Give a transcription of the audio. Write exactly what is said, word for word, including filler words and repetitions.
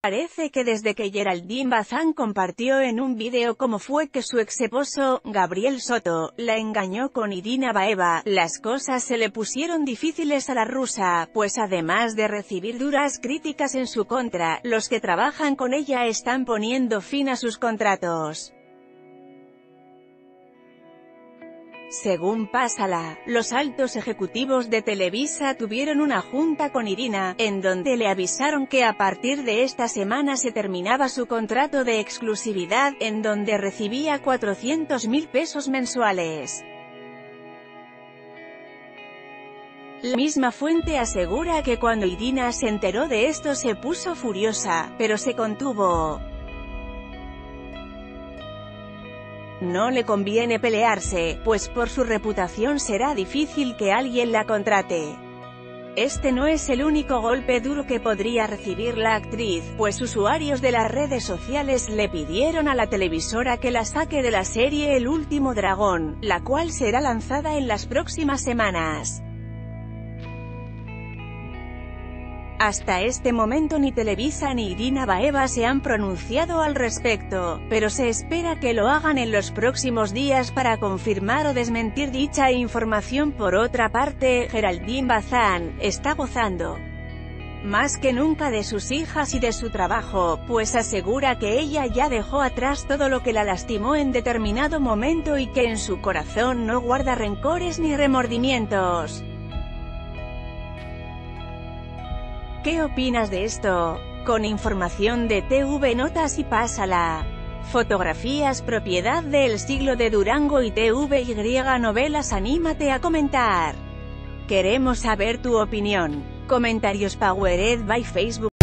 Parece que desde que Geraldine Bazán compartió en un video cómo fue que su ex esposo, Gabriel Soto, la engañó con Irina Baeva, las cosas se le pusieron difíciles a la rusa, pues además de recibir duras críticas en su contra, los que trabajan con ella están poniendo fin a sus contratos. Según Pásala, los altos ejecutivos de Televisa tuvieron una junta con Irina, en donde le avisaron que a partir de esta semana se terminaba su contrato de exclusividad, en donde recibía cuatrocientos mil pesos mensuales. La misma fuente asegura que cuando Irina se enteró de esto se puso furiosa, pero se contuvo. No le conviene pelearse, pues por su reputación será difícil que alguien la contrate. Este no es el único golpe duro que podría recibir la actriz, pues usuarios de las redes sociales le pidieron a la televisora que la saque de la serie El último dragón, la cual será lanzada en las próximas semanas. Hasta este momento ni Televisa ni Irina Baeva se han pronunciado al respecto, pero se espera que lo hagan en los próximos días para confirmar o desmentir dicha información. Por otra parte, Geraldine Bazán está gozando más que nunca de sus hijas y de su trabajo, pues asegura que ella ya dejó atrás todo lo que la lastimó en determinado momento y que en su corazón no guarda rencores ni remordimientos. ¿Qué opinas de esto? Con información de T V Notas y Pásala. Fotografías propiedad de El Siglo de Durango y T V Y Novelas. Anímate a comentar. Queremos saber tu opinión. Comentarios Powered by Facebook.